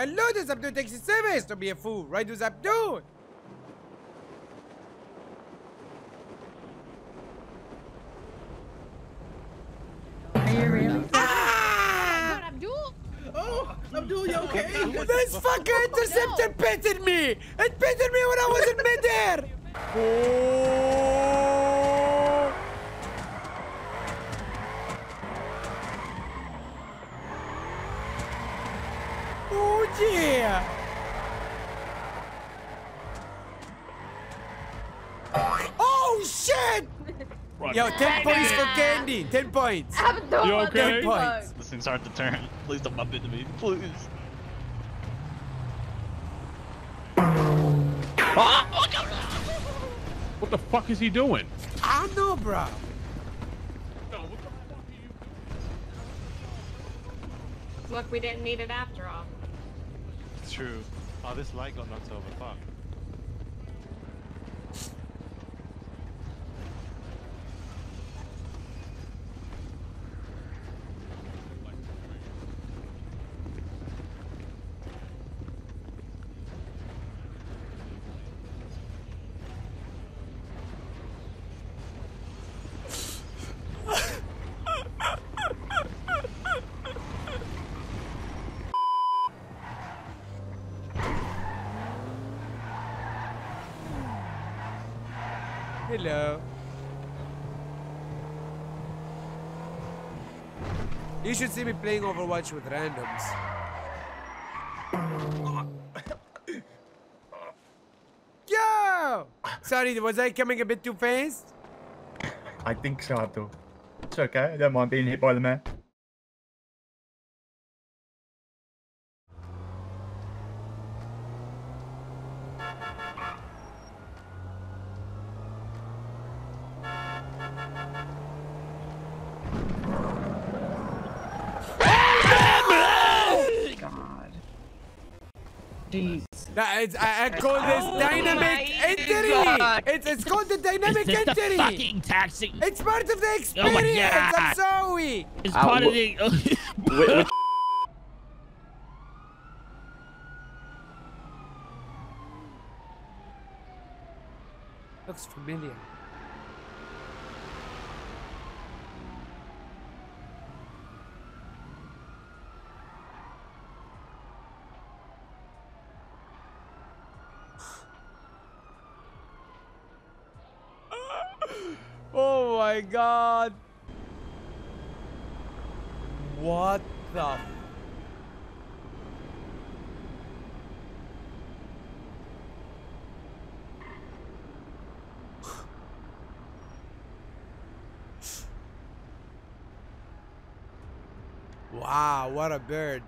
Hello, this is Abdul taxi service. Don't be a fool. Right, this is Abdul. Are you really? Ah! Abdul? Oh, Abdul, you okay? This fucking interceptor pitted me. It pitted me when I was in midair. Oh. Yeah. Oh shit! Run. Yo, 10 points for candy. 10 points. You okay? 10 points. This thing's hard to turn. Please don't bump into me, please. What the fuck is he doing? I don't know, bro. Look, we didn't need it after all. True. Oh, this light got knocked over. Fuck. Hello. You should see me playing Overwatch with randoms. Yo! Sorry, was I coming a bit too fast? I think so, Abdul. It's okay, I don't mind being hit by the man. I call this dynamic entry. It's called the dynamic entry. The fucking taxi. It's part of the experience. Oh, I'm sorry. It's part of the. Wait. Looks familiar. Oh my God! What the? Wow! What a bird!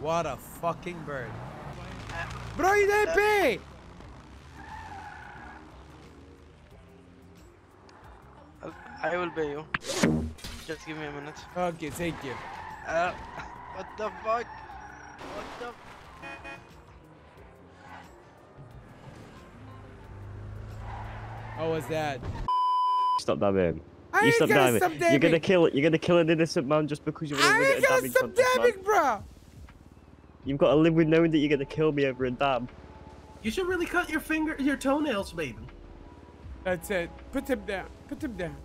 What a fucking bird! Bro, you didn't pay! I will pay you. Just give me a minute. Okay, thank you. What the fuck? What the? How was that? Stop that, man. You stop diving. You're gonna kill it. You're gonna kill an innocent man just because you're gonna get a damage contest, man. Bro. You've got to live with knowing that you're gonna kill me over a dab. You should really cut your toenails, baby. That's it. Put him down. Put him down.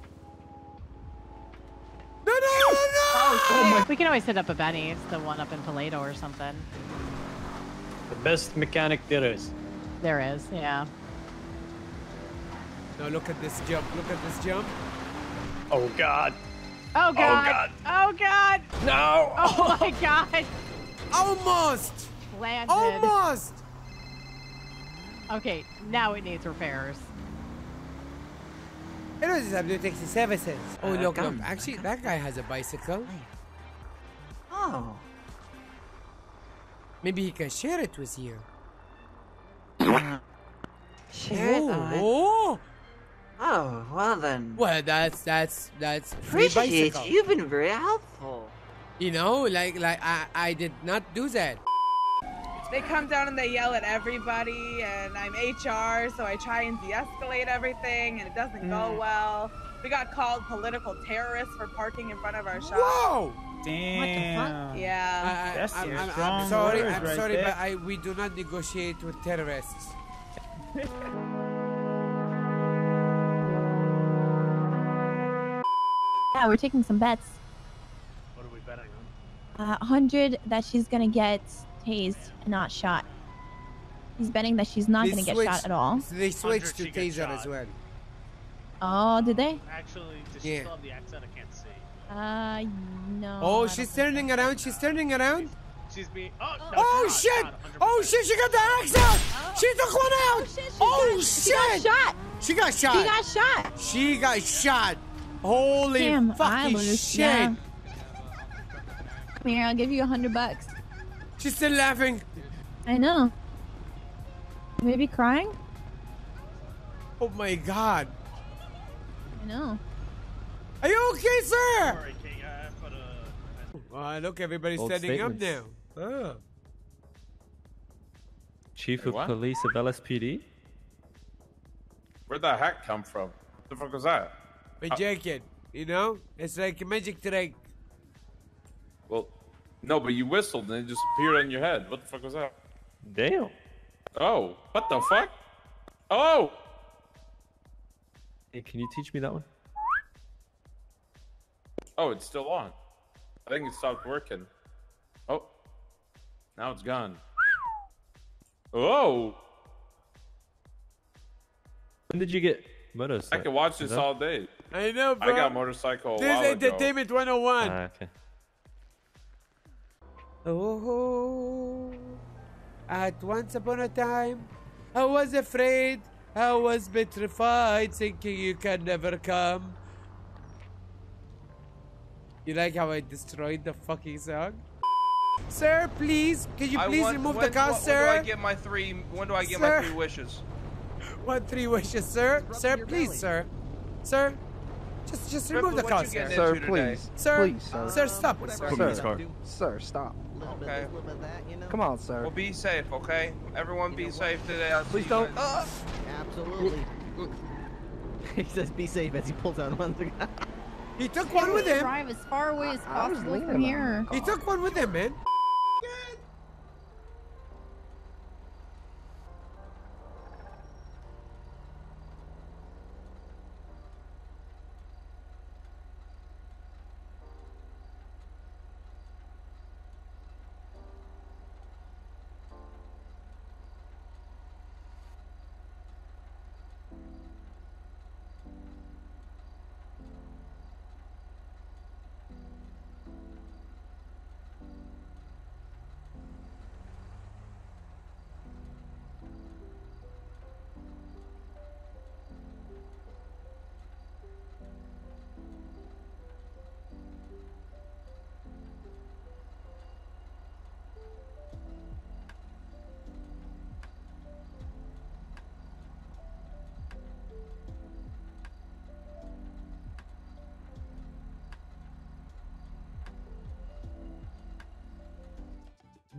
No, no, no, no! Oh, we can always hit up a Benny's, the one up in Paleto or something. The best mechanic there is. There is, yeah. No, look at this jump. Look at this jump. Oh, God. Oh, God. Oh, God. Oh, God. No. Oh, my God. Almost. Landed. Almost. Okay, now it needs repairs. Hello, this is Abdul Taxi Services. Oh, look, look. Actually, that guy has a bicycle. Oh. Maybe he can share it with you. Share it? Oh. Oh, well then. Well, that's free bicycle. Appreciate you. You've been very helpful. You know, like I did not do that. They come down and they yell at everybody, and I'm HR, so I try and de-escalate everything, and it doesn't go well. We got called political terrorists for parking in front of our shop. Whoa! Damn. What the fuck? Yeah. I'm sorry, but we do not negotiate with terrorists. Yeah, we're taking some bets. What are we betting on? 100 that she's gonna get tased and not shot. He's betting that she's not gonna get shot at all. So they switched to taser as well. Oh, did they? Actually, does she still have the accent? I can't see. No. Oh, she's turning around. She's turning around. She's being. Oh, no, oh shit! Oh shit! She got the accent. Oh. She took one out. Oh shit! She got shot. She got shot. She got shot. Holy fucking shit! Yeah. Come here, I'll give you $100. She's still laughing. I know. Maybe crying. Oh my god. I know. Are you okay, sir? Sorry, King, look, everybody's standing up now. Oh. Chief of Police of LSPD? Where'd that hat come from? What the fuck was that? My jacket, you know? It's like a magic trick. Well, no, but you whistled and it just appeared on your head. What the fuck was that? Damn. Oh, what the fuck? Oh! Hey, can you teach me that one? Oh, it's still on. I think it stopped working. Oh. Now it's gone. Oh! When did you get motorcycle? I can watch this all day. I know, bro. I got motorcycle a while ago. This is David 101. Ah, okay. Oh. At once upon a time, I was afraid. I was petrified, thinking you can never come. You like how I destroyed the fucking song? Sir, please, can you please remove the car, sir? When do I get my three? When do I get my 3 wishes? What 3 wishes, sir? Sir, please, sir. Sir, just remove the car, sir. Sir, please, sir. Sir, stop, sir. Sir, stop. Okay. Come on, sir. Well, be safe, okay? Everyone, be safe today. Please don't. Absolutely. He says, "Be safe," as he pulls out one thing. He took one with him. Drive as far away as possible from here. He took one with him, man.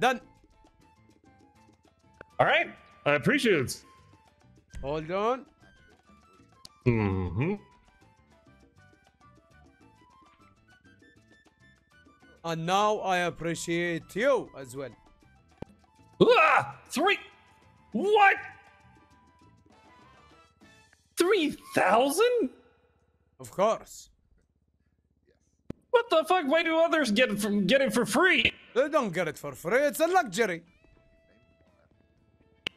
Done. All right. I appreciate it. Hold on. Mm-hmm. And now I appreciate you as well. Ah, 3. What? 3,000? Of course. What the fuck? Why do others get it for free? They don't get it for free. It's a luxury.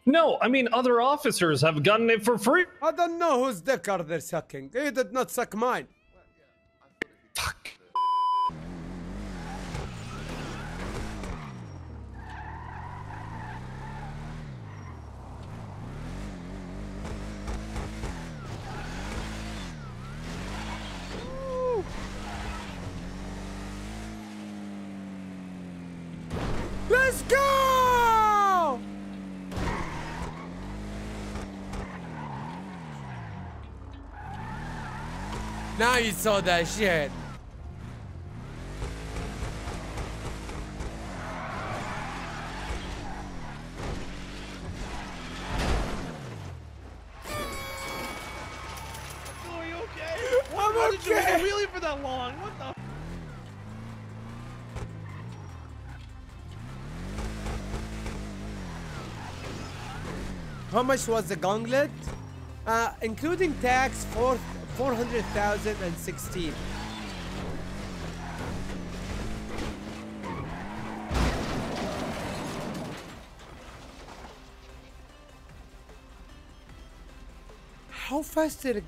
No, I mean other officers have gotten it for free. I don't know whose dick are they sucking. They did not suck mine. Fuck. Let's go! Now you saw that shit. Are you okay? I'm okay. Why did you wheelie for that long? What the? How much was the gauntlet? Including tax, 400,016. How fast did it?